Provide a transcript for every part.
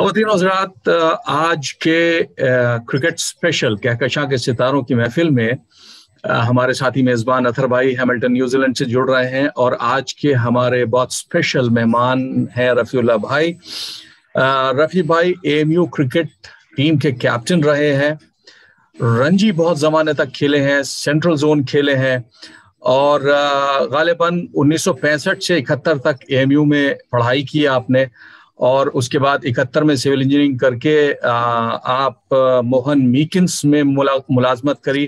आज के cricket special Kahkashan के सितारों की महफिल में हमारे साथी मेजबान अथर भाई हैमिल्टन न्यूजीलैंड से जुड़ रहे हैं और आज के हमारे बहुत स्पेशल मेहमान हैं रफीउल्ला भाई। रफी भाई एएमयू क्रिकेट टीम के कैप्टन रहे हैं, रणजी बहुत जमाने तक खेले हैं, सेंट्रल जोन खेले हैं और गालिबन 1965 से 71 तक एएमयू में पढ़ाई की आपने और उसके बाद 71 में सिविल इंजीनियरिंग करके आप मोहन मीकिंस में मुलाजमत करी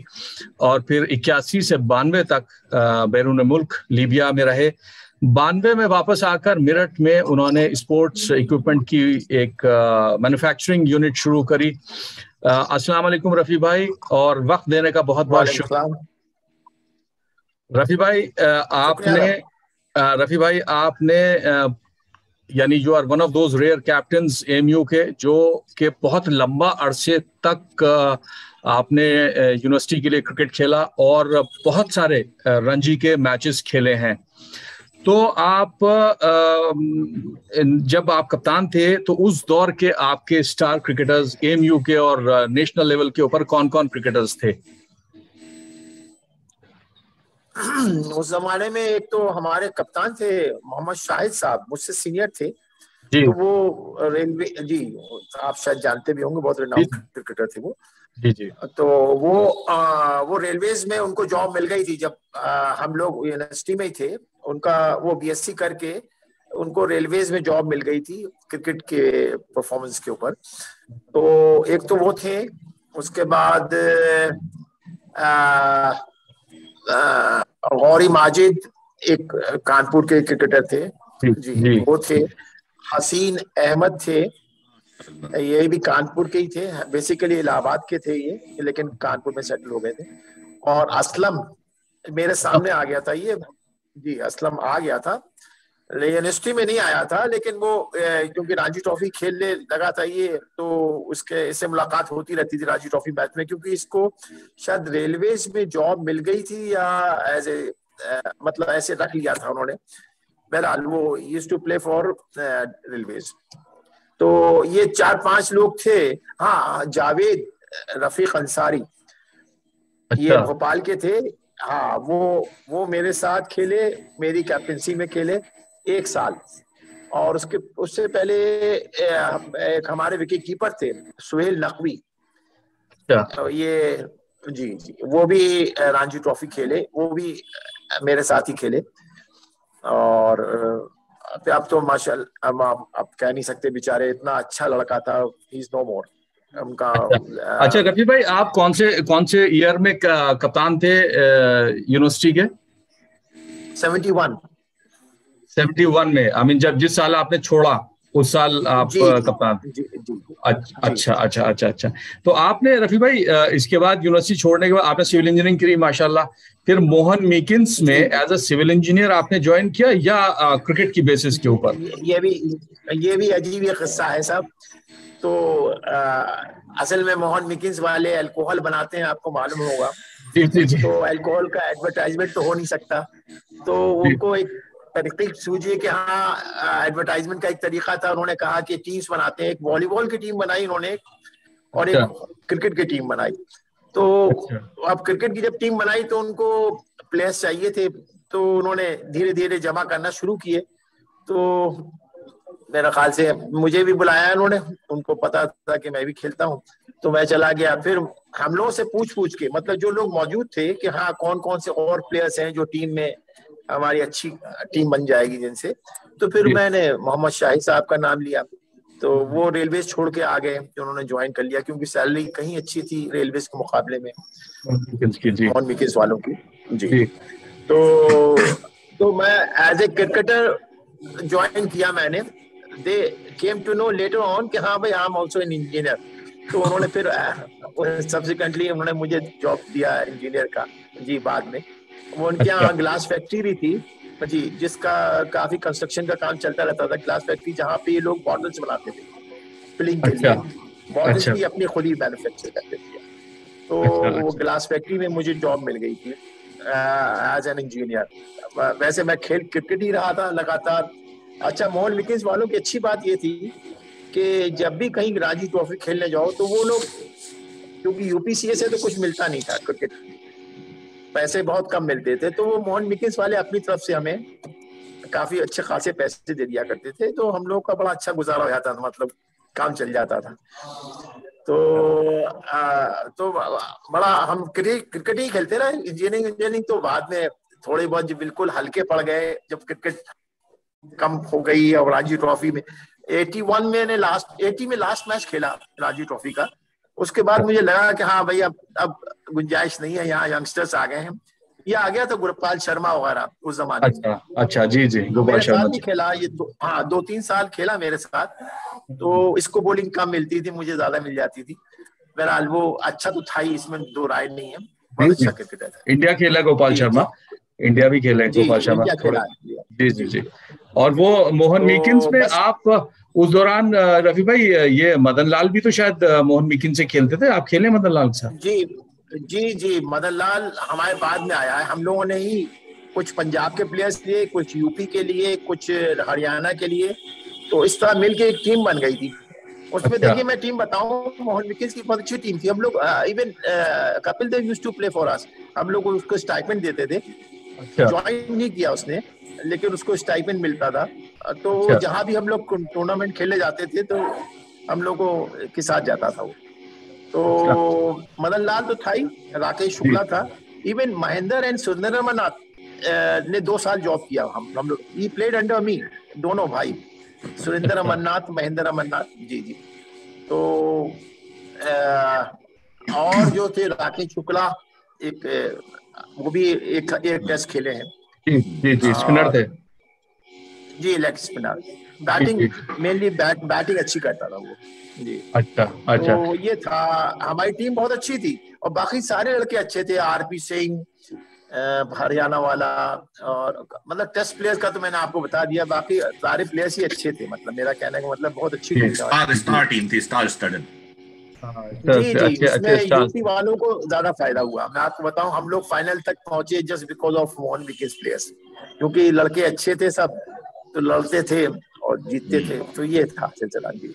और फिर 81 से 92 तक बैरून मुल्क लीबिया में रहे। 92 में वापस आकर मेरठ में उन्होंने स्पोर्ट्स इक्विपमेंट की एक मैन्युफैक्चरिंग यूनिट शुरू करी। अस्सलाम वालेकुम रफी भाई और वक्त देने का बहुत बहुत शुक्रिया। रफी भाई आपने यानी you are one of those rare captains AMU के जो के बहुत लंबा अरसे तक आपने यूनिवर्सिटी के लिए क्रिकेट खेला और बहुत सारे रणजी के मैचेस खेले हैं। तो आप जब आप कप्तान थे तो उस दौर के आपके स्टार क्रिकेटर्स एएमयू के और नेशनल लेवल के ऊपर कौन कौन क्रिकेटर्स थे? उस जमाने में एक तो हमारे कप्तान थे मोहम्मद शाहिद साहब, मुझसे सीनियर थे जी। तो वो रेलवे जी, आप शायद जानते भी होंगे, बहुत रेनाउंड क्रिकेटर थे वो जी जी। तो वो रेलवेज में उनको जॉब मिल गई थी जब हम लोग यूनिवर्सिटी में ही थे। उनका वो बीएससी करके उनको रेलवेज में जॉब मिल गई थी क्रिकेट के परफॉर्मेंस के ऊपर। तो एक तो वो थे, उसके बाद गौरी माजिद एक कानपुर के क्रिकेटर थे जी, जी वो थे। हसीन अहमद थे, ये भी कानपुर के ही थे, बेसिकली इलाहाबाद के थे ये, लेकिन कानपुर में सेटल हो गए थे। और असलम मेरे सामने आ गया था ये जी, असलम आ गया था, यूनिवर्सिटी में नहीं आया था लेकिन वो क्योंकि रणजी ट्रॉफी खेलने लगा था ये, तो उसके इससे मुलाकात होती रहती थी रणजी ट्रॉफी मैच में, क्योंकि इसको शायद रेलवेज में जॉब मिल गई थी या ऐसे मतलब ऐसे रख लिया था उन्होंने। बहरहाल वो used to play for railways. तो ये 4-5 लोग थे। हाँ, जावेद रफीक अंसारी, अच्छा। ये भोपाल के थे। हाँ, वो मेरे साथ खेले, मेरी कैप्टनसी में खेले एक साल। और उससे पहले एक हमारे विकेट कीपर थे सुहेल नकवी, तो ये जी जी वो भी रणजी ट्रॉफी खेले, वो भी मेरे साथ ही खेले। और अब तो माशाल्लाह आप कह नहीं सकते, बेचारे इतना अच्छा लड़का था, ही इज नो मोर। अच्छा रफी भाई, आप कौन से ईयर में कप्तान थे यूनिवर्सिटी के? 71 में, आई मीन जब जिस साल आपने छोड़ा उस साल आप कप्तान थे। अच्छा अच्छा अच्छा अच्छा। तो आपने रफी भाई इसके बाद यूनिवर्सिटी छोड़ने के बाद आपने सिविल इंजीनियरिंग करी माशाल्लाह, फिर मोहन मेकिंस में एज अ सिविल इंजीनियर आपने ज्वाइन किया या क्रिकेट की बेसिस के ऊपर? ये भी अजीब ये किस्सा है साहब। तो असल में मोहन मेकिंस वाले अल्कोहल बनाते हैं, आपको मालूम होगा जी जी। तो अल्कोहल का एडवर्टाइजमेंट तो हो नहीं सकता, तो उनको एक तरीके सूझे कि हाँ एडवर्टाइजमेंट का एक तरीका था। उन्होंने कहा कि टीम्स बनाते हैं, एक वॉलीबॉल की टीम बनाई उन्होंने और एक क्रिकेट की टीम बनाई। तो अब क्रिकेट की जब टीम बनाई तो उनको प्लेयर्स चाहिए थे, तो उन्होंने धीरे धीरे जमा करना शुरू किए। तो मेरा ख्याल से मुझे भी बुलाया उन्होंने, उनको पता था कि मैं भी खेलता हूँ, तो मैं चला गया। फिर हम लोगों से पूछ के, मतलब जो लोग मौजूद थे कि हाँ कौन कौन से और प्लेयर्स हैं जो टीम में हमारी अच्छी टीम बन जाएगी जिनसे। तो फिर मैंने मोहम्मद शाहिद साहब का नाम लिया, तो वो रेलवे छोड़ के आ गए, उन्होंने ज्वाइन कर लिया क्योंकि सैलरी कहीं अच्छी थी रेलवे के मुकाबले में नॉन विकेट्स वालों की जी। तो मैं एज ए क्रिकेटर ज्वाइन किया मैंने। They came to know later on कि हाँ भाई I am also an engineer. तो उन्होंने फिर सब्सिक्वेंटली उन्होंने मुझे जॉब दिया इंजीनियर का जी। बाद में वो उनके यहाँ ग्लास फैक्ट्री भी थी जी, जिसका काफी कंस्ट्रक्शन का काम चलता रहता था। ग्लास फैक्ट्री जहाँ पे ये लोग बॉटल्स बनाते थे फिलिंग के लिए, बॉटल्स की अपनी खुद ही मैन्युफैक्चर करते थे। तो वो ग्लास फैक्ट्री में मुझे जॉब मिल गई थी एज एन इंजीनियर। वैसे मैं खेल क्रिकेट ही रहा था लगातार। अच्छा, मोहन मेकिंस वालों की अच्छी बात ये थी कि जब भी कहीं रांची ट्रॉफी खेलने जाओ तो वो लोग, क्योंकि यूपीसीए से तो कुछ मिलता नहीं था, क्रिकेट पैसे बहुत कम मिलते थे, तो वो मोहन मेकिंस वाले अपनी तरफ से हमें काफी अच्छे खासे पैसे दे दिया करते थे, तो हम लोग का बड़ा अच्छा गुजारा हो जाता था, मतलब काम चल जाता था। तो बड़ा हम क्रिकेट ही खेलते ना, इंजीनियरिंग तो बाद में थोड़े बहुत बिल्कुल हल्के पड़ गए जब क्रिकेट कम हो गई। और रांची ट्रॉफी में 81 में ने लास्ट मैच खेला रांची ट्रॉफी का, उसके बाद मुझे लगा कि हाँ भाई अब गुंजाइश नहीं है, यहाँ यंगस्टर्स आ गए हैं। ये आ गया था गोपाल शर्मा वगैरह उस जमाने। अच्छा जी जी, गोपाल शर्मा भी खेला, ये दो तीन साल खेला मेरे साथ। तो इसको बॉलिंग कम मिलती थी, मुझे ज्यादा मिल जाती थी। बहरहाल वो अच्छा तो था ही, इसमें दो राय नहीं है, बहुत अच्छा क्रिकेटर था। इंडिया खेला गोपाल शर्मा, इंडिया भी खेला है गोपाल शर्मा। जी जी जी। और वो मोहन मेकिंस में आप उस दौरान रफी भाई, ये मदन लाल भी तो शायद मोहन मेकिंस से खेलते थे, आप खेले मदन लाल साहब? जी जी जी, मदन लाल हमारे बाद में आया है। हम लोगों ने ही कुछ पंजाब के प्लेयर्स लिए, कुछ यूपी के लिए, कुछ हरियाणा के लिए, तो इस तरह मिलके एक टीम बन गई थी। उसमें अच्छा। देखिए मैं टीम बताऊं, मोहन मेकिंस की बहुत अच्छी टीम थी। हम लोग even Kapil Dev used to play for us, हम लोग उसको स्टाइपेंड देते थे। अच्छा। ज्वाइन नहीं किया उसने, लेकिन उसको स्टाइपेंड मिलता था, तो अच्छा। जहाँ भी हम लोग टूर्नामेंट खेले जाते थे तो हम लोगों के साथ जाता था वो। तो मदन लाल तो था ही, राकेश शुक्ला था, इवन महेंद्र एंड सुरेंद्र अमरनाथ ने 2 साल जॉब किया। हम ये प्लेड अंडर मी, दोनों भाई, सुरेंद्र अमरनाथ, महेंद्र अमरनाथ। जी जी। तो और जो थे राकेश शुक्ला, एक वो भी एक टेस्ट खेले हैं। जी जी जी, स्पिनर थे जी, leg spinner. Batting mainly batting अच्छी करता था वो। अच्छा अच्छा। तो ये था, हमारी टीम बहुत अच्छी थी। और बाकी सारे लड़के अच्छे थे, आरपी सिंह हरियाणा वाला, और मतलब टेस्ट प्लेयर्स का तो मैंने आपको बता दिया, बाकी सारे प्लेयर्स ही अच्छे थे। मतलब मेरा कहने का मतलब बहुत अच्छी टीम थी, स्टार टीम थी, स्टार स्टडन। जी जी, इसमें यूपी वालों को ज्यादा फायदा हुआ। मैं आपको बताऊं, हम लोग फाइनल तक पहुंचे just because of Mohan Meakins players, क्योंकि लड़के अच्छे थे सब, तो लड़ते थे और जीतते थे। तो ये था सिलसिला। जी।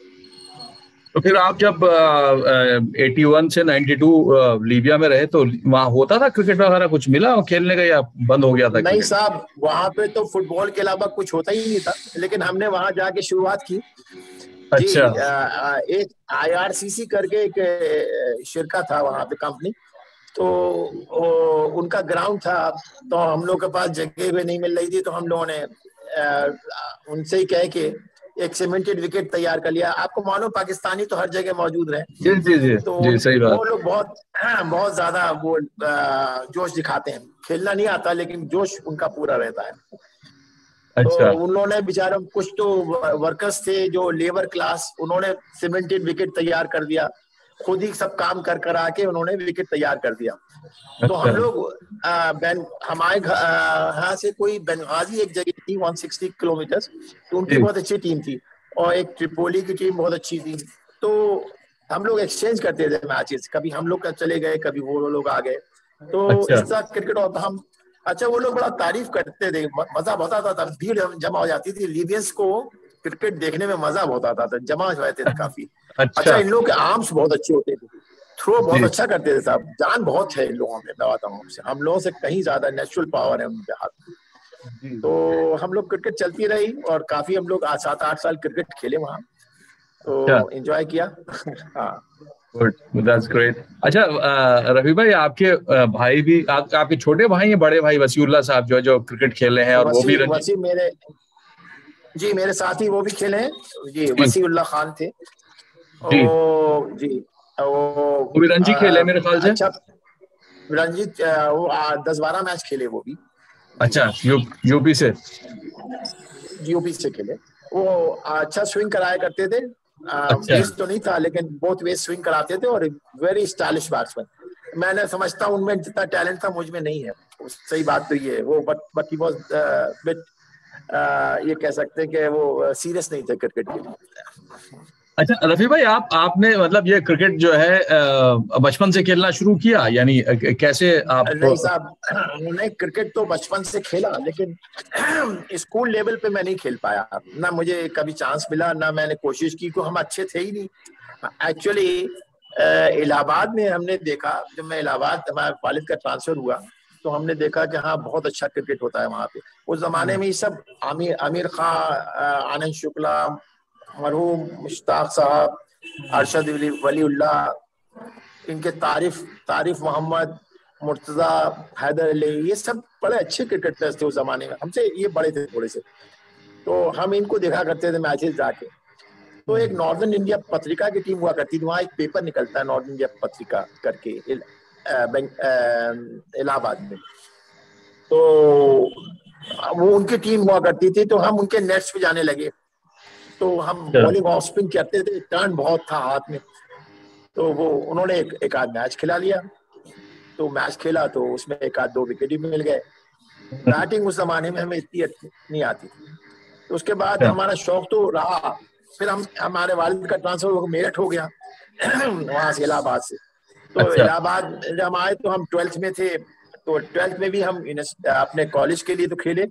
तो फिर आप जब 81 से 92 लीबिया में रहे, तो वहाँ होता था क्रिकेट वगैरह कुछ, मिला और खेलने का, या बंद हो गया था? नहीं साहब, वहाँ पे तो फुटबॉल के अलावा कुछ होता ही नहीं था, लेकिन हमने वहाँ जाके शुरुआत की। अच्छा। एक IRCC करके एक शिरका था वहाँ पे कंपनी, तो उनका ग्राउंड था, तो हम लोग के पास जगह भी नहीं मिल रही थी, तो हम लोगों ने उनसे ही कह के एक सीमेंटेड विकेट तैयार कर लिया। आपको मानो पाकिस्तानी तो हर जगह मौजूद रहे। जी जी जी, तो जी, सही बात। वो लोग बहुत ज्यादा वो जोश दिखाते हैं, खेलना नहीं आता लेकिन जोश उनका पूरा रहता है। अच्छा। तो उन्होंने बेचारे कुछ तो वर्कर्स थे जो लेबर क्लास, उन्होंने सीमेंटेड विकेट तैयार कर दिया, खुद ही सब काम कर आके उन्होंने विकेट तैयार कर दिया। अच्छा। तो हम लोग हमारे यहाँ से कोई बेंगाजी एक जगह थी 160 किलोमीटर, तो उनकी बहुत अच्छी टीम थी, और एक त्रिपोली की टीम बहुत अच्छी थी। तो हम लोग एक्सचेंज करते थे मैचेस, कभी हम लोग चले गए, कभी वो लोग आ गए, तो अच्छा। इस तरह क्रिकेट। और हम अच्छा, वो लोग बड़ा तारीफ करते थे, मजा बहुत आता था, भीड़ जमा हो जाती थी, लीबियंस को क्रिकेट देखने में मजा बहुत आता था, जमा हो जाते थे काफी। अच्छा। इन लोगों के आर्म्स बहुत अच्छे होते थे, थ्रो बहुत अच्छा करते थे साहब, जान बहुत है इन लोगों में, मैं बताऊं आपसे, हम लोगों से कहीं ज्यादा नेचुरल पावर है उनके हाथ में। तो हम लोग क्रिकेट चलती रही, और काफी हम लोग 7-8 साल क्रिकेट खेले वहाँ, तो एंजॉय किया। हाँ। That's great. अच्छा रफी भाई, आपके भाई भी, आपके छोटे भाई हैं, बड़े भाई वसीउल्ला साहब जो क्रिकेट खेले हैं, और वो भी वसी मेरे जी मेरे साथ ही वो भी खेले हैं जी। वसीउल्ला खान थे जी, वो भी रणजी खेले मेरे ख्याल से। अच्छा, रणजी वो 10-12 मैच खेले वो भी। अच्छा, यूपी से खेले वो। अच्छा स्विंग कराया करते थे, वेस तो नहीं था लेकिन बहुत वेस स्विंग कराते थे, और वेरी स्टाइलिश बैट्समैन। मैंने समझता हूँ उनमें जितना टैलेंट था मुझ में नहीं है, सही बात तो ये है वो। बट ही वाज बिट, ये कह सकते हैं कि वो सीरियस नहीं थे क्रिकेट के लिए। अच्छा रफी भाई, आपने मतलब ये क्रिकेट जो है बचपन से खेलना शुरू किया, यानी कैसे आप? नहीं साहब, मैंने क्रिकेट तो बचपन से खेला, लेकिन स्कूल लेवल पे मैं नहीं खेल पाया, ना मुझे कभी चांस मिला, ना मैंने कोशिश की, को हम अच्छे थे ही नहीं। एक्चुअली इलाहाबाद में हमने देखा, जब मैं इलाहाबाद, हमारे वालिद का ट्रांसफर हुआ तो हमने देखा कि हाँ बहुत अच्छा क्रिकेट होता है वहाँ पे। उस जमाने में ही सब आमिर खां, आनंद शुक्ला, मरहूम मुश्ताक साहब, अरशद वलीउल्ला, इनके तारिफ मोहम्मद, मुर्तजा, हैदर अली, ये सब बड़े अच्छे क्रिकेटर्स थे उस जमाने में, हमसे ये बड़े थे थोड़े से, तो हम इनको देखा करते थे मैचेस जाके। तो एक नॉर्दर्न इंडिया पत्रिका की टीम हुआ करती थी, वहाँ एक पेपर निकलता है नॉर्दर्न इंडिया पत्रिका करके इलाहाबाद में, तो वो उनकी टीम हुआ करती थी, तो हम उनके नेट्स पे जाने लगे, तो हम बॉलिंग ऑफ स्पिन करते थे, टर्न बहुत था हाथ में, तो वो उन्होंने एक आध मैच खिला लिया, तो मैच खेला तो उसमें एक आध दो विकेट ही मिल गए। बैटिंग उस जमाने में हमें इतनी नहीं आती थी, तो उसके बाद हमारा शौक तो रहा। फिर हमारे वालिद का ट्रांसफर मेरठ हो गया वहाँ से, इलाहाबाद से, तो इलाहाबाद जब हम आए तो हम 12th में थे, तो 12th में भी हम अपने कॉलेज के लिए तो खेले,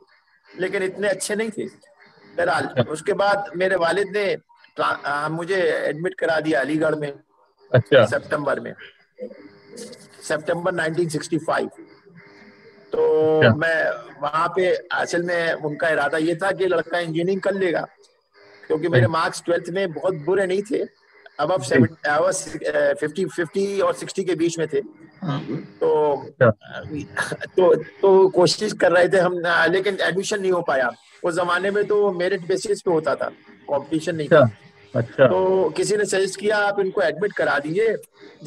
लेकिन इतने अच्छे नहीं थे। बहरहाल उसके बाद मेरे वालिद ने मुझे एडमिट करा दिया अलीगढ़ में। अच्छा। सितंबर 1965। तो मैं वहाँ पे, असल में उनका इरादा ये था कि लड़का इंजीनियरिंग कर लेगा, क्योंकि मेरे मार्क्स 12th में बहुत बुरे नहीं थे, अब 50 और 60 के बीच में थे, तो कोशिश कर रहे थे हम, लेकिन एडमिशन नहीं हो पाया। उस जमाने में तो मेरिट बेसिस पे होता था, कंपटीशन नहीं था। अच्छा। तो किसी ने सजेस्ट किया आप इनको एडमिट करा दीजिए,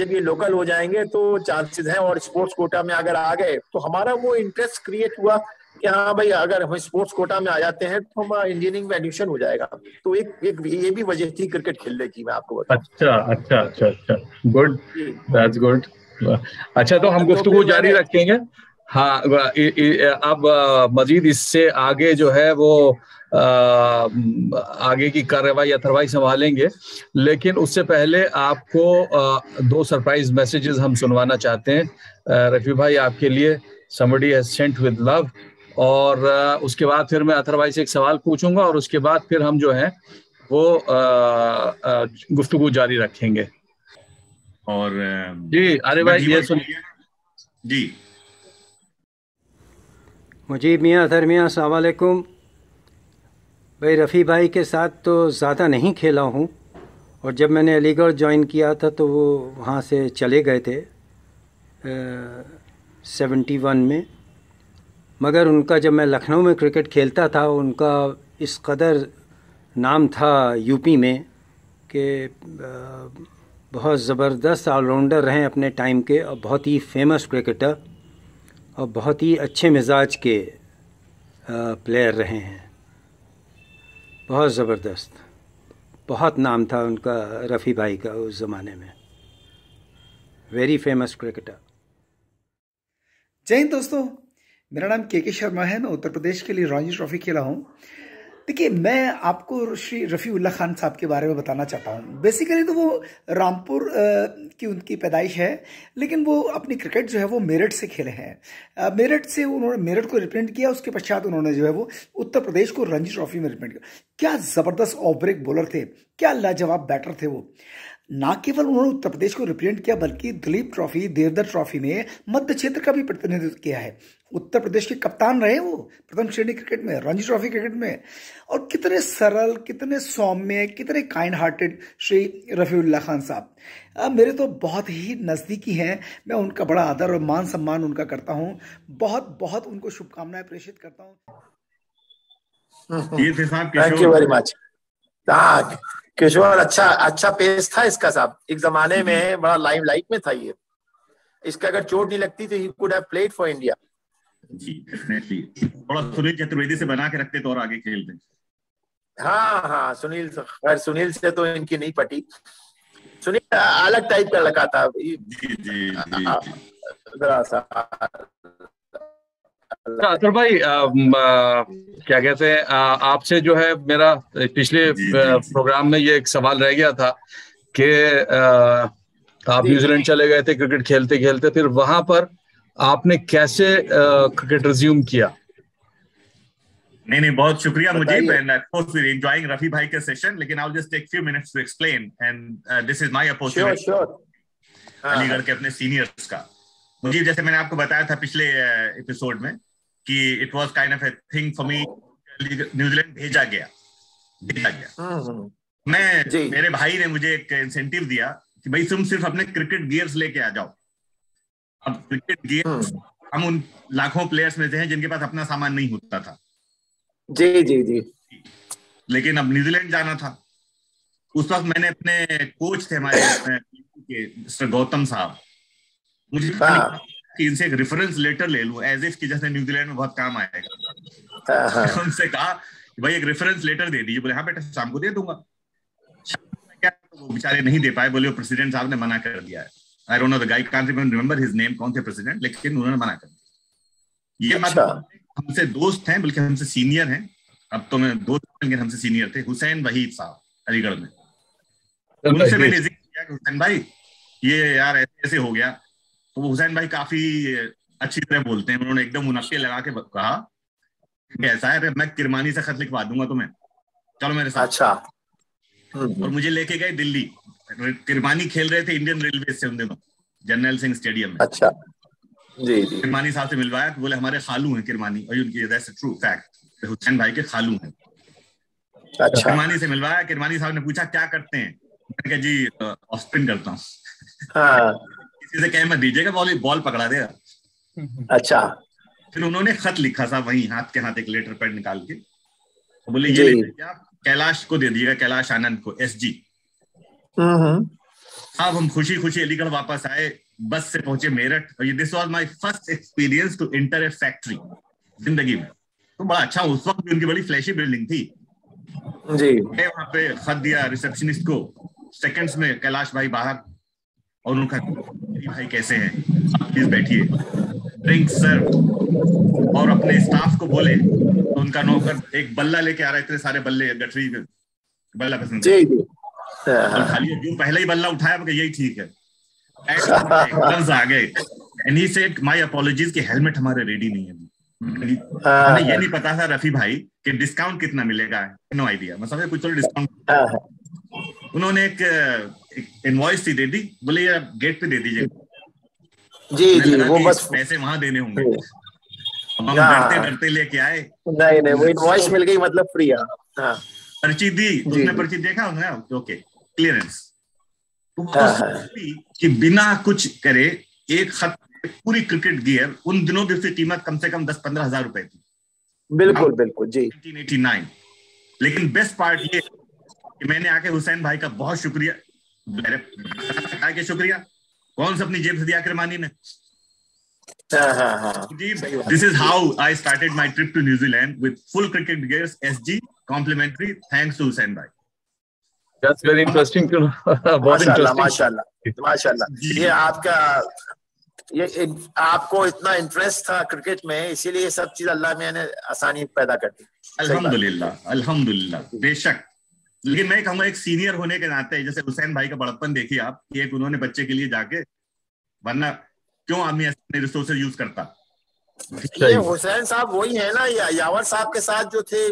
जब ये लोकल हो जाएंगे तो चांसेस हैं, और स्पोर्ट्स कोटा में अगर आ गए तो हमारा वो इंटरेस्ट क्रिएट हुआ कि हाँ भाई अगर हम स्पोर्ट्स कोटा में आ जाते हैं तो हमारा इंजीनियरिंग में एडमिशन हो जाएगा। तो एक ये भी वजह थी क्रिकेट खेलने की, मैं आपको बताऊं। अच्छा, गुड, दैट्स गुड। अच्छा, तो हम गुफ्तगू जारी रखेंगे। हाँ, अब मजीद इससे आगे जो है वो आगे की कार्रवाई या अथरवाई संभालेंगे, लेकिन उससे पहले आपको दो सरप्राइज मैसेजेस हम सुनवाना चाहते हैं रफी भाई आपके लिए। Somebody has sent with love, और उसके बाद फिर मैं अथरवाई से एक सवाल पूछूंगा, और उसके बाद फिर हम जो है वो गुफ्तगू जारी रखेंगे। और जी अरे भाई ये सुनिए जी। मुजीब मियाँ, अतहर मियाँ, अस्सलाम वालेकुम। भाई रफ़ी भाई के साथ तो ज़्यादा नहीं खेला हूँ, और जब मैंने अलीगढ़ ज्वाइन किया था तो वो वहाँ से चले गए थे 71 में, मगर उनका जब मैं लखनऊ में क्रिकेट खेलता था, उनका इस कदर नाम था यूपी में कि बहुत ज़बरदस्त ऑलराउंडर रहे अपने टाइम के, और बहुत ही फेमस क्रिकेटर और बहुत ही अच्छे मिजाज के प्लेयर रहे हैं, बहुत ज़बरदस्त, बहुत नाम था उनका रफ़ी भाई का उस ज़माने में, वेरी फेमस क्रिकेटर। जय हिंद दोस्तों, मेरा नाम केके शर्मा है, मैं उत्तर प्रदेश के लिए रणजी ट्रॉफी खेला हूँ। देखिए, मैं आपको श्री रफ़ीउल्लाह ख़ान साहब के बारे में बताना चाहता हूँ। बेसिकली तो वो रामपुर की उनकी पैदाइश है, लेकिन वो अपनी क्रिकेट जो है वो मेरठ से खेले हैं। मेरठ से उन्होंने मेरठ को रिप्रेजेंट किया, उसके पश्चात उन्होंने जो है वो उत्तर प्रदेश को रणजी ट्रॉफी में रिप्रेजेंट किया। क्या ज़बरदस्त ऑफ ब्रेक बॉलर थे, क्या लाजवाब बैटर थे वो। ना केवल उन्होंने उत्तर प्रदेश को रिप्रेजेंट किया, बल्कि दिलीप ट्रॉफी, देवधर ट्रॉफी में मध्य क्षेत्र का भी प्रतिनिधित्व किया है। उत्तर प्रदेश के कप्तान रहे वो प्रथम श्रेणी क्रिकेट में, रणजी ट्रॉफी क्रिकेट में। और कितने सरल, कितने सौम्य, कितने काइंड हार्टेड श्री रफ़ीउल्लाह ख़ान साहब मेरे तो बहुत ही नज़दीकी हैं। मैं उनका बड़ा आदर और मान सम्मान उनका करता हूँ, बहुत बहुत उनको शुभकामनाएं प्रेषित करता हूँ। किशोर, अच्छा पेस था इसका साहब, एक जमाने में बड़ा लाइमलाइट में था ये। इसका अगर चोट नहीं लगती तो ही could have played for India जी, डेफिनेटली। थोड़ा सुनील चतुर्वेदी से बना के रखते तो और आगे खेलते। हाँ, सुनील से तो इनकी नहीं पटी। सुनील अलग टाइप का लगा था जी, अतर भाई क्या कहते हैं, आपसे जो है मेरा पिछले प्रोग्राम में ये एक सवाल रह गया था कि आप न्यूजीलैंड चले गए थे क्रिकेट खेलते खेलते, फिर वहां पर आपने कैसे क्रिकेट रिज्यूम किया? नहीं, बहुत शुक्रिया Mujeeb, and of course we are enjoying Rafi भाई के सेशन, लेकिन I will just take few minutes to explain and this is my opportunity Aligarh के अपने सीनियर्स का। मुजीब, जैसे मैंने आपको बताया था पिछले एपिसोड में कि it was kind of a thing for me, New Zealand भेजा गया। मैं, मेरे भाई ने मुझे एक इंसेंटिव दिया कि भाई तुम सिर्फ अपने क्रिकेट गियर्स लेके आ जाओ। अब क्रिकेट गियर्स, हम उन लाखों प्लेयर्स में से हैं जिनके पास अपना सामान नहीं होता था। जी, लेकिन अब न्यूजीलैंड जाना था। उस वक्त मैंने अपने कोच थे हमारे मिस्टर गौतम साहब, मुझे कि इनसे एक रेफरेंस लेटर ले लूं एज इफ कि जैसे न्यूजीलैंड में बहुत काम आएगा। उनसे कहा कि भाई एक रेफरेंस लेटर दे दीजिए। बोले हाँ बेटा शाम को दे दूंगा। क्या वो बेचारे नहीं दे पाए, बोले प्रेसिडेंट साहब ने मना कर दिया है। I don't know the guy, can't remember his name, कौन थे प्रेसिडेंट, लेकिन उन्होंने मना कर दिया। ये मतलब हमसे दोस्त हैं, बल्कि हमसे सीनियर हैं। अब तो मैं दोस्त, हमसे सीनियर थे, हुसैन वहीद साहब अलीगढ़ में। उनसे मैंने जिक्र किया कि हुसैन भाई ये यार ऐसे ऐसे हो गया, तो वो हुसैन भाई काफी अच्छी तरह बोलते हैं। उन्होंने एकदम मुनक्के लगा के कहा ऐसा है, मैं किरमानी से खत लिखवा दूंगा तुम्हें, चलो मेरे साथ। अच्छा। और मुझे लेके गए दिल्ली। किरमानी खेल रहे थे इंडियन रेलवे से उन दिनों, जनरल सिंह स्टेडियम में। अच्छा। जी। किरमानी साहब से मिलवाया, बोले हमारे खालू हैं किरमानी, और उनकी that's a true fact, Hussain भाई के खालू हैं। अच्छा। किरमानी से मिलवाया, किरमानी साहब ने पूछा क्या करते हैं, मैंने कहा जी ऑफ स्पिन करता हूँ। हाँ। किसी से कह मत दीजिएगा, बॉल पकड़ा देगा। अच्छा। फिर उन्होंने खत लिखा साहब वहीं, हाथ के हाथ एक लेटर पैड निकाल के, बोले ये आप कैलाश को दे दीजिएगा, कैलाश आनंद को, SG। अब हम खुशी खुशी अलीगढ़ वापस आए, बस से पहुंचे मेरठ। और ये this was my first experience to enter a factory जिंदगी में, तो बड़ा अच्छा। उस वक्त भी उनकी बड़ी फ्लैशी बिल्डिंग थी जी। वहां पे खत दिया रिसेप्शनिस्ट को, सेकंड्स में कैलाश भाई बाहर, और उनका भाई कैसे हैं आप, प्लीज बैठिए, ड्रिंक सर्व। और अपने स्टाफ को बोले तो उनका नौकर एक बल्ला लेके आ रहे, इतने सारे बल्ले, गठरी बल्ला पसंद जी। खाली जो पहले ही बल्ला उठाया कि यही ठीक है, आ गए। And he said my apologies कि हेलमेट हमारे रेडी नहीं है। हमें ये नहीं पता था रफी भाई कि डिस्काउंट कितना मिलेगा, नो आइडिया, मतलब कुछ डिस्काउंट। उन्होंने एक इनवॉइस सी दे दी, बोले ये आप गेट पे दे दीजिएगा जी। वो बस पैसे वहां देने होंगे। हम डरते लेके आए, नहीं वो इनवॉइस मिल गई मतलब फ्री। पर्ची दी, उसने पर्ची देखा, उसने ओके क्लियरेंस। कि बिना कुछ करे एक खत पूरी क्रिकेट गियर, उन दिनों भी उसकी कीमत कम से कम 10-15 हजार रुपए थी। बिल्कुल जी, 1989। लेकिन बेस्ट पार्ट ये कि मैंने आके हुसैन भाई का बहुत शुक्रिया, कौन सा अपनी जेब से दिया किरमानी ने। This is how I started my trip to New Zealand with full cricket gears SG complimentary, thanks to Hussein bhai. That's very interesting to know. माशाल्लाह। ये आपका, ये आपको इतना इंटरेस्ट था क्रिकेट में, इसीलिए सब चीज अल्लाह में आसानी पैदा कर दी। अल्हम्दुलिल्लाह बेशक। लेकिन मैं कहूँगा एक सीनियर होने के नाते, जैसे हुसैन भाई का बड़प्पन देखिए आप, एक उन्होंने बच्चे के लिए जाके, वरना क्यों आदमी अपने रिसोर्सेज यूज करता। ये हुसैन साहब वही है ना, यावर साहब के साथ जो थे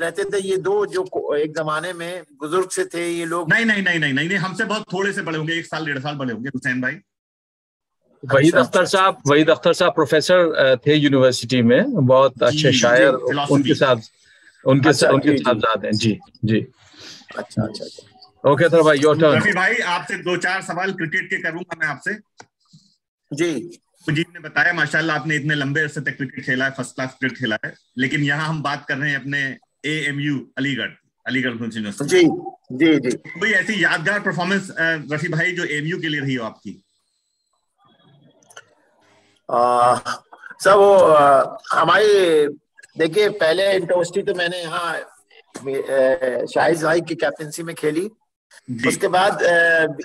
रहते थे, ये दो जो एक जमाने में बुजुर्ग से थे ये लोग। नहीं, हमसे बहुत थोड़े से बड़े होंगे, 1 साल 1.5 साल बड़े होंगे हुसैन भाई। वहीद अख्तर साहब प्रोफेसर थे यूनिवर्सिटी में, बहुत अच्छे शायर, उनके साथ जाते हैं जी। अच्छा। ओके सर भाई, योर टर्न। रफी भाई आपसे 2-4 सवाल क्रिकेट के करूंगा मैं आपसे जी। मुजीब ने बताया माशाल्लाह आपने इतने लंबे अरसे तक क्रिकेट खेला है, फर्स्ट क्लास क्रिकेट खेला है, लेकिन यहाँ हम बात कर रहे हैं अपने AMU अलीगढ़ मुस्लिम यूनिवर्सिटी। जी। कोई ऐसी यादगार परफॉर्मेंस रफी भाई जो AMU के लिए रही हो आपकी? सब हमारी, देखिए पहले इंटरसिटी तो मैंने यहाँ शाहिद भाई की कैप्टनसी में खेली। उसके बाद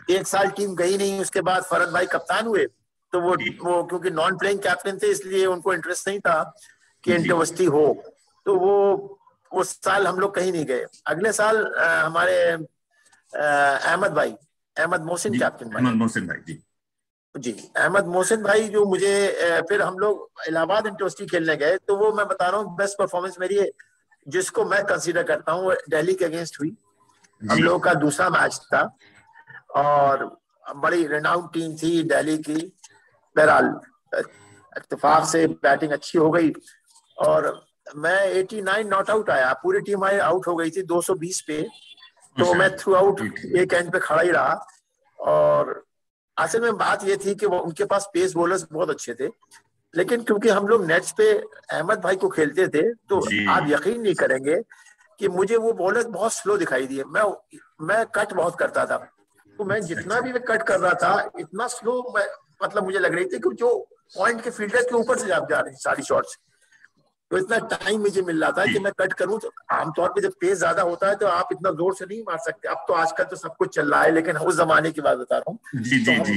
1 साल टीम गई नहीं, उसके बाद फरद भाई कप्तान हुए। तो वो क्योंकि नॉन प्लेइंग कैप्टन थे इसलिए उनको इंटरेस्ट नहीं था कि इंटरवर्सिटी हो, तो वो साल हम लोग कहीं नहीं गए। अगले साल हमारे अहमद मोहसिन कैप्टन अहमद मोहसिन भाई जो मुझे फिर हम लोग इलाहाबाद यूनिवर्सिटी खेलने गए, तो वो मैं बता रहा हूँ बेस्ट परफॉर्मेंस मेरी है जिसको मैं कंसीडर करता हूँ, दिल्ली के अगेंस्ट हुई। हम लोगों का दूसरा मैच था और बड़ी रेनाउंड टीम थी दिल्ली की। बहरहाल इत्तेफाक से बैटिंग अच्छी हो गई और मैं 89 नॉट आउट आया, पूरी टीम आई आउट हो गई थी 220 पे, तो मैं थ्रू आउट एक एंड पे खड़ा ही रहा। और असल में बात ये थी कि उनके पास पेस बॉलर्स बहुत अच्छे थे, लेकिन क्योंकि हम लोग नेट्स पे अहमद भाई को खेलते थे तो आप यकीन नहीं करेंगे कि मुझे वो बॉलर बहुत स्लो दिखाई दिए। मैं कट बहुत करता था, तो मैं जितना भी कट कर रहा था इतना स्लो, मतलब मुझे लग रही थी कि जो पॉइंट के फील्डर्स के ऊपर से जा रहे हैं सारी शॉट्स, तो इतना टाइम मुझे मिल रहा था कि मैं कट करूं। तो आमतौर पे जब पेस ज्यादा होता है तो आप इतना जोर से नहीं मार सकते, अब तो आजकल तो सब कुछ चल रहा है, लेकिन उस जमाने की बात बता रहा हूँ।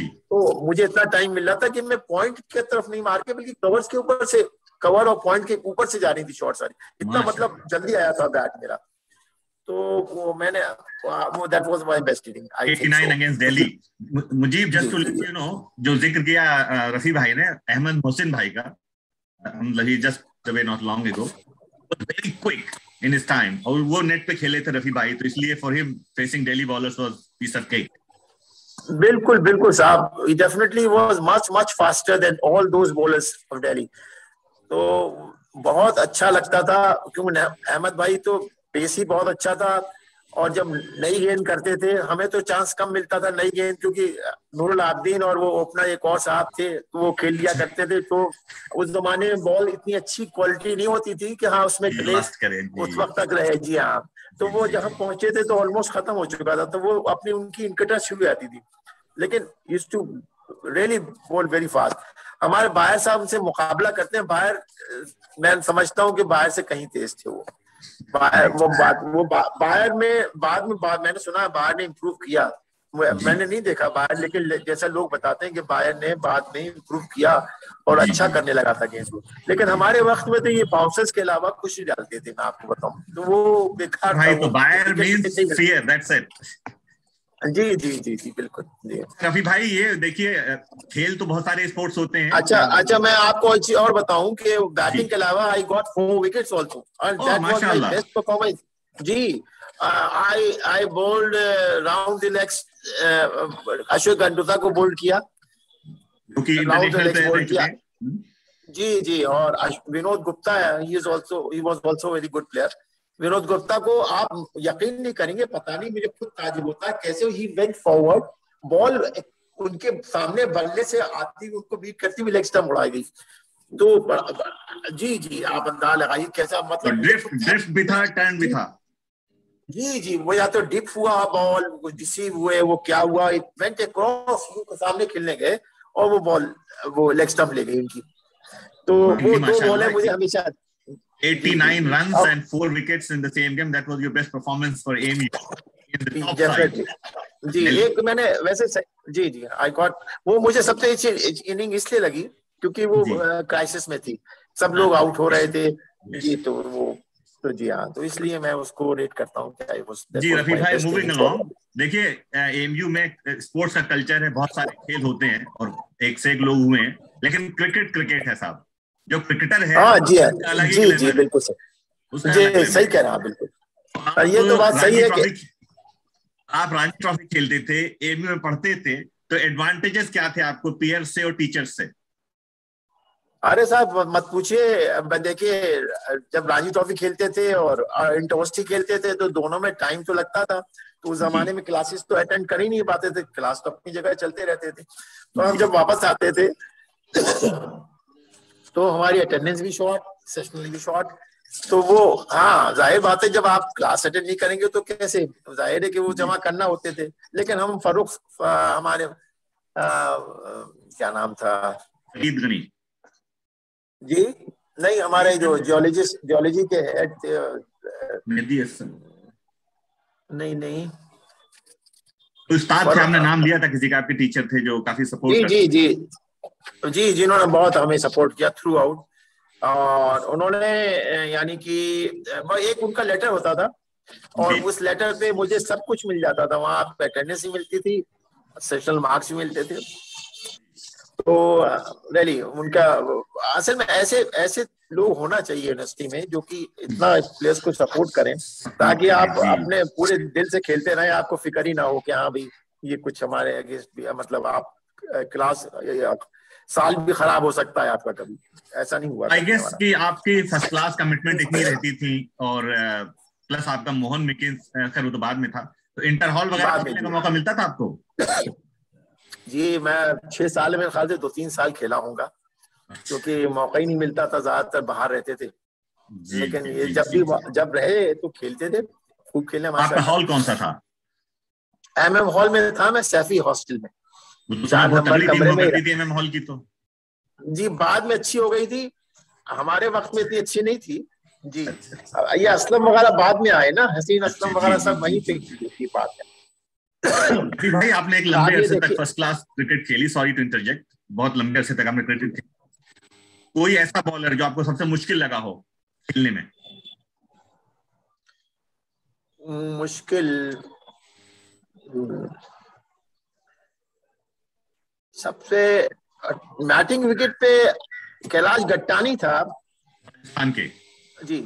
तो मुझे इतना टाइम मिल रहा था कि मैं पॉइंट की तरफ नहीं मार के बल्कि कवर्स के ऊपर से, कवर और पॉइंट के ऊपर से जा रही थी शॉट सारी, इतना मतलब जल्दी आया था बैट मेरा। तो वो मैंने that was my best inning, I think so. against Delhi. Mujib, just to let you know, जो जिक्र किया रफी भाई ने अहमद मोहसिन भाई का, मतलब he just away not long ago, was very quick in his time. और वो नेट पे खेले थे रफी भाई, तो इसलिए for him facing Delhi bowlers was piece of cake. बिल्कुल बिल्कुल साहब, he definitely was much faster than all those bowlers of Delhi. तो बहुत अच्छा लगता था क्योंकि अहमद भाई तो पेस ही बहुत अच्छा था, और जब नई गेंद करते थे हमें तो चांस कम मिलता था नई गेंद, क्योंकि नूरुल आबदीन और वो ओपनर एक और साहब थे तो वो खेल लिया करते थे। तो उस जमाने में बॉल इतनी अच्छी क्वालिटी नहीं होती थी कि हाँ उसमें क्लेस उस वक्त तक रहे। जी हाँ, तो वो जहाँ पहुंचे थे तो ऑलमोस्ट खत्म हो चुका था, तो वो अपनी उनकी विकेट छू जाती थी, लेकिन used to really bowl very fast. हमारे बाहर साहब से मुकाबला करते हैं, बाहर मैं समझता हूँ कि बाहर से कहीं तेज थे वो। बाहर में बाद में मैंने सुना बाहर ने इम्प्रूव किया, मैंने नहीं देखा बाहर, लेकिन जैसा लोग बताते हैं कि बाहर ने बाद में इम्प्रूव किया और अच्छा करने लगा था गेंद को। लेकिन हमारे वक्त में तो ये बाउंसर्स के अलावा कुछ नहीं डालते थे, मैं आपको बताऊं, तो वो बेकार था। तो बाहर मींस फियर, दैट्स इट। जी जी जी जी बिल्कुल जी। रफी भाई ये देखिए, खेल तो बहुत सारे स्पोर्ट्स होते हैं। अच्छा, मैं आपको एक चीज और बताऊं कि बैटिंग के अलावा I got 4 wickets also and that was my best performance. जी, I bowled round the legs, Ashok Gandotra को बोल्ड किया जी जी, और Vinod Gupta he was also very good player. Vinod Gupta को आप यकीन नहीं करेंगे, पता नहीं मुझे खुद ताजुब होता है कैसे ही वेंट फॉरवर्ड, बॉल उनके सामने बल्ले से आती हुई उनको बीट करती हुई लेग स्टंप उड़ाई गई। तो जी जी आप अंदाजा लगाइए कैसा, मतलब ड्रिफ्ट भी था, टर्न भी था। जी जी, वो या तो डिप हुआ बॉल, कुछ डिसीव हुए, वो क्या हुआ, इट वेंट अक्रॉस, उनके सामने खेलने गए और वो बॉल वो लेग स्टंप ले गई उनकी। तो वो दो बॉल है मुझे हमेशा। 89 runs and 4 wickets in the same game. That was your best performance for AMU in the top side. जी, एक मैंने वैसे जी जी आई गॉट, वो मुझे सबसे अच्छी इनिंग इसलिए लगी क्योंकि वो क्राइसिस में थी, सब लोग आउट हो रहे थे जी, तो वो तो जी हाँ, तो इसलिए मैं उसको रेट करता हूँ जी। रफी भाई मूविंग अलोंग, देखिए AMU में स्पोर्ट्स का कल्चर है, बहुत सारे खेल होते हैं और एक से एक लोग हुए हैं, लेकिन क्रिकेट है साहब, जो क्रिकेटर है जी बिल्कुल सर, सही कह रहा बिल्कुल। ये तो बात सही है कि आप रांची ट्रॉफी खेलते थे, एमयू में पढ़ते थे, तो एडवांटेजेस क्या थे आपको पीयर से और टीचर से? अरे साहब मत पूछिए, देखिए जब रांची ट्रॉफी खेलते थे और इंटरवर्सिटी खेलते थे तो दोनों में टाइम तो लगता था, तो उस जमाने में क्लासेस तो अटेंड कर ही नहीं पाते थे, क्लास तो अपनी जगह चलते रहते थे। तो हम जब वापस आते थे तो हमारी अटेंडेंस भी शॉर्ट, सेशनल भी शॉर्ट, तो वो हाँ जाहिर बात है जब आप क्लास अटेंड नहीं करेंगे तो कैसे, जाहिर है कि वो जमा करना होते थे। लेकिन हम फरुख हमारे क्या नाम था जी, नहीं हमारे जो जियोलॉजी के हेड थे, नहीं उस्ताद, हमने नाम लिया था किसी का, आपके टीचर थे जो काफी सपोर्ट जी जी जी जिन्होंने बहुत हमें सपोर्ट किया थ्रू आउट, और उन्होंने यानी कि एक उनका लेटर होता था और उस लेटर पे मुझे सब कुछ मिल जाता था। वहाँ आपको अटेंडेंस भी मिलती थी, सेशनल मार्क्स भी मिलते थे। तो रियली उनका असल में ऐसे ऐसे लोग होना चाहिए यूनिवर्सिटी में जो कि इतना इस प्लेयर्स को सपोर्ट करें ताकि आप अपने पूरे दिल से खेलते रहें, आपको फिक्र ही ना हो कि हाँ भाई ये कुछ हमारे अगेंस्ट, मतलब आप क्लास साल भी खराब हो सकता है आपका, कभी ऐसा नहीं हुआ। आई गेस कि आपकी फर्स्ट क्लास कमिटमेंट इतनी रहती थी, और प्लस आपका मोहन मेकिंस खैर वो तो बाद में था, तो इंटर हॉल वगैरह खेलने का मौका मिलता था आपको? जी मैं 6 साल में खाली 2-3 साल खेला होगा क्योंकि मौका ही नहीं मिलता था, ज्यादातर बाहर रहते थे। लेकिन ये जब रहे तो खेलते थे, खूब खेले। आपका हॉल कौन सा था? एमएम हॉल में था मैं, सैफी हॉस्टल में। तो जी बाद में अच्छी हो गई थी, हमारे वक्त में इतनी अच्छी नहीं थी जी। ये असलम वगैरह बाद में आए ना, हसीन असलम वगैरह सब वहीं पे थी बात है। भाई आपने एक लंबे अरसे तक फर्स्ट क्लास क्रिकेट खेली, सॉरी टू इंटरजेक्ट, बहुत लंबे अरसे तक आपने क्रिकेट खेली। कोई ऐसा बॉलर जो आपको सबसे मुश्किल लगा हो खेलने में? मुश्किल सबसे बैटिंग विकेट पे कैलाश गट्टानी था राजस्थान के जी।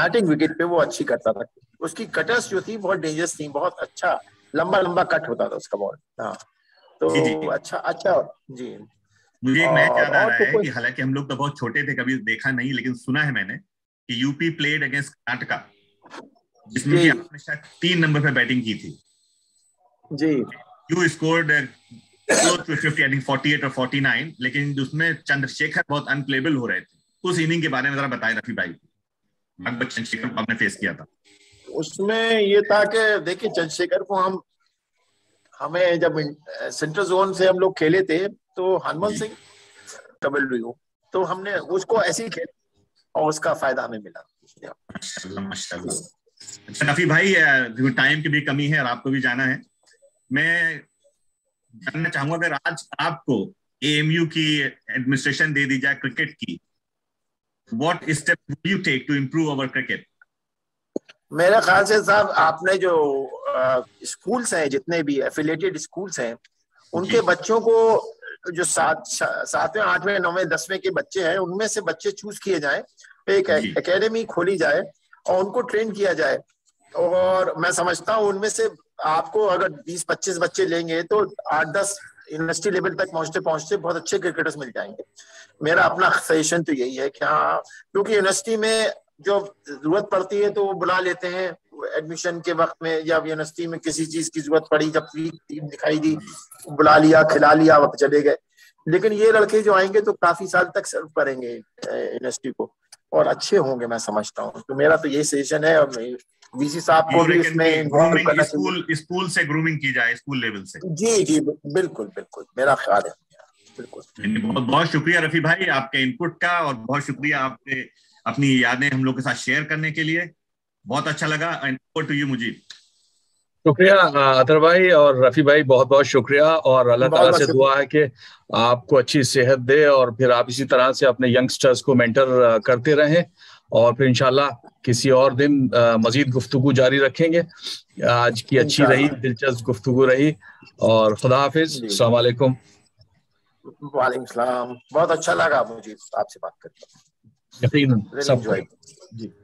बैटिंग विकेट पे वो अच्छी करता था, उसकी कटर्स जो थी बहुत डेंजरस थी, बहुत अच्छा लंबा लंबा कट होता था उसका बॉल। हाँ तो अच्छा अच्छा जी। मुझे एक मैच याद आ रहा है कि हालांकि हम लोग तो बहुत छोटे थे, कभी देखा नहीं, लेकिन सुना है मैंने कि यूपी प्लेड अगेंस्ट कर्नाटका, जिसमें कि आपने शायद 3 नंबर पे बैटिंग की थी जी। यू स्कोर्ड 48 और 49, लेकिन उसमें चंद्रशेखर बहुत अनप्लेबल हो रहे थे। उस इनिंग के बारे में जरा बताएं रफी भाई, लगभग चंद्रशेखर को आपने फेस किया था उसमें। ये था कि देखिए चंद्रशेखर को हमें जब सेंट्रल जोन से हम लोग खेले थे तो हनुमान सिंह डब्ल्यू, तो हमने उसको ऐसे ही खेला और उसका फायदा हमें मिला। माशाल्लाह माशाल्लाह। रफी भाई टाइम की भी कमी है और आपको भी जाना है, मैं जानना चाहूंगा अगर आज आपको एएमयू की एडमिनिस्ट्रेशन दे दी जाए क्रिकेट की, what step would you take to improve our cricket? मेरा ख्याल से साहब आपने जो स्कूल्स हैं, जितने भी एफिलिएटेड स्कूल्स हैं, उनके बच्चों को जो 7वें 8वें 9वें 10वें के बच्चे हैं, उनमें से बच्चे चूज किए जाए, एक एकेडमी खोली जाए और उनको ट्रेन किया जाए। और मैं समझता हूँ उनमें से आपको अगर 20-25 बच्चे लेंगे तो 8-10 यूनिवर्सिटी लेवल तक पहुंचते पहुंचते बहुत अच्छे क्रिकेटर्स मिल जाएंगे। मेरा अपना सजेशन तो यही है कि हाँ, क्योंकि यूनिवर्सिटी में जो जरूरत पड़ती है तो वो बुला लेते हैं एडमिशन के वक्त में, जब यूनिवर्सिटी में किसी चीज की जरूरत पड़ी, जब टीम दिखाई दी बुला लिया, खिला लिया, वक्त चले गए। लेकिन ये लड़के जो आएंगे तो काफी साल तक सर्व करेंगे यूनिवर्सिटी को और अच्छे होंगे, मैं समझता हूँ। तो मेरा तो यही सजेशन है। और वीसी साहब को भी इसमें स्कूल से ग्रूमिंग की जाए, स्कूल लेवल से। जी जी बिल्कुल बिल्कुल, मेरा ख्याल है बिल्कुल। बहुत बहुत शुक्रिया रफी भाई आपके इनपुट का, और बहुत शुक्रिया आपके अपनी यादें हम लोग के साथ शेयर करने के लिए, बहुत अच्छा लगा। Over to you Mujeeb. शुक्रिया अतर भाई और रफी भाई, बहुत बहुत शुक्रिया। और अल्लाह ताला से दुआ है कि आपको अच्छी सेहत दे और फिर आप इसी तरह से अपने यंगस्टर्स को मेंटर करते रहें, और फिर इंशाल्लाह किसी और दिन मजीद गुफ्तगू जारी रखेंगे। आज की अच्छी रही, दिलचस्प गुफ्तगू रही, और खुदा हाफिज, अस्सलाम वालेकुम। वालेकुम सलाम, बहुत अच्छा लगा मुझे आपसे बात करके। यकीनन सब जी।